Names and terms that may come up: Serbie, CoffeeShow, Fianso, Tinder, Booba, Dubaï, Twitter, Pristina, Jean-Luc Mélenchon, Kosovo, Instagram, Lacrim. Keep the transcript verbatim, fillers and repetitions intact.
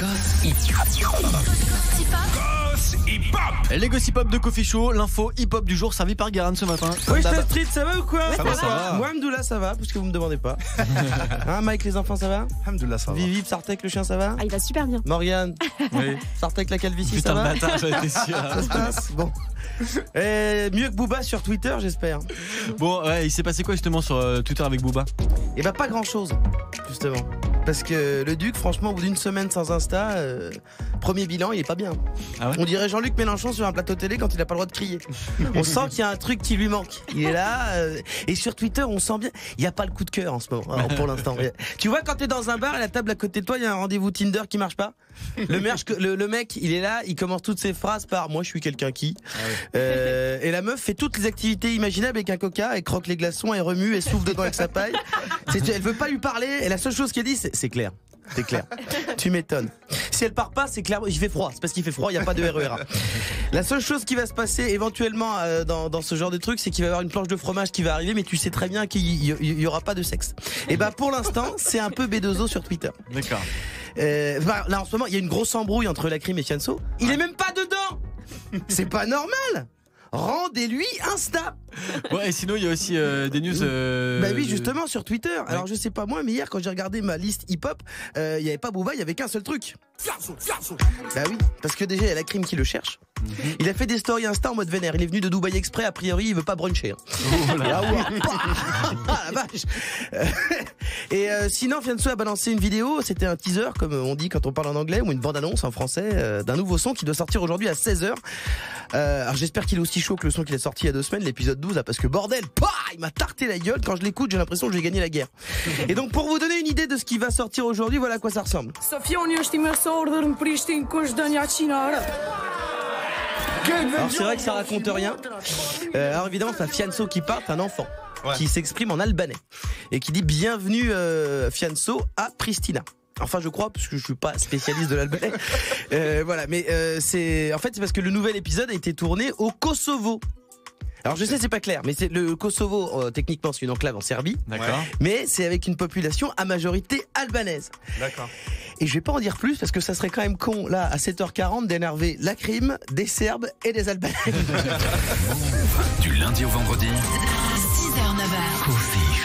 Goss hip hop. Les goss hip hop de Coffee Show, l'info hip hop du jour servi par Guérin ce matin. Wesh la street, ça va ou quoi? Ça va, ça va. Moi Hamdoullah ça va, puisque vous me demandez pas. Hein Mike les enfants ça va? Hamdoullah ça va. Vivi, Sartek le chien ça va? Ah il va super bien. Morgane, oui. Sartek la calvitie. Putain, ça va. Putain le bâtard, j'étais sûr. Ça se passe bon. Et mieux que Booba sur Twitter j'espère. Bon ouais, il s'est passé quoi justement sur euh, Twitter avec Booba? Et bah pas grand chose justement. Parce que le Duc, franchement, au bout d'une semaine sans Insta, euh, premier bilan, il est pas bien. Ah ouais. On dirait Jean-Luc Mélenchon sur un plateau télé quand il a pas le droit de crier. On sent qu'il y a un truc qui lui manque. Il est là. Euh, et sur Twitter, on sent bien. Il n'y a pas le coup de cœur en ce moment, alors, pour l'instant. Tu vois, quand t'es dans un bar et la table à côté de toi, il y a un rendez-vous Tinder qui marche pas. Le, merge, le, le mec, il est là, il commence toutes ses phrases par moi, je suis quelqu'un qui. Ah ouais. euh, et la meuf fait toutes les activités imaginables avec un coca, elle croque les glaçons, elle remue, elle souffle dedans avec sa paille. C'est, elle veut pas lui parler. Et la seule chose qu'elle dit, c'est C'est clair, c'est clair. Tu m'étonnes. Si elle part pas, c'est clair, il fait froid. C'est parce qu'il fait froid, il n'y a pas de R E R A. La seule chose qui va se passer éventuellement euh, dans, dans ce genre de truc, c'est qu'il va y avoir une planche de fromage qui va arriver, mais tu sais très bien qu'il n'y aura pas de sexe. Et bah pour l'instant, c'est un peu Bédozo sur Twitter. D'accord. Euh, bah, là en ce moment, il y a une grosse embrouille entre Lacrim et Fianso. Il ouais. est même pas dedans. C'est pas normal. Rendez-lui Insta. Ouais, et sinon il y a aussi euh, des news. Euh... Bah oui, justement sur Twitter. Ouais. Alors je sais pas moi, mais hier quand j'ai regardé ma liste hip-hop, il euh, y avait pas Booba, il y avait qu'un seul truc. Fianso, Fianso. Bah oui, parce que déjà il y a Lacrim qui le cherche. Mm-hmm. Il a fait des stories Insta en mode vénère. Il est venu de Dubaï exprès. A priori, il veut pas bruncher. Oh là là. Ah, la vache. Et euh, sinon, Fianso a balancé une vidéo. C'était un teaser, comme on dit quand on parle en anglais, ou une bande-annonce en français euh, d'un nouveau son qui doit sortir aujourd'hui à seize heures. Euh, alors j'espère qu'il est aussi chaud que le son qu'il a sorti il y a deux semaines, l'épisode douze, là, parce que bordel, bah, il m'a tarté la gueule. Quand je l'écoute, j'ai l'impression que j'ai gagné la guerre. Et donc, pour vous donner une idée de ce qui va sortir aujourd'hui, voilà à quoi ça ressemble. Alors c'est vrai que ça raconte rien. Euh, alors évidemment, c'est Fianso qui part, un enfant. Ouais. Qui s'exprime en albanais et qui dit bienvenue euh, Fianso à Pristina. Enfin je crois parce que je suis pas spécialiste de l'albanais. euh, voilà, mais euh, c'est en fait c'est parce que le nouvel épisode a été tourné au Kosovo. Alors je sais c'est pas clair, mais c'est le Kosovo euh, techniquement c'est une enclave en Serbie. D'accord. Mais c'est avec une population à majorité albanaise. D'accord. Et je vais pas en dire plus parce que ça serait quand même con là à sept heures quarante d'énerver Lacrim, des Serbes et des Albanais. Du lundi au vendredi. six heures neuf heures. Coffee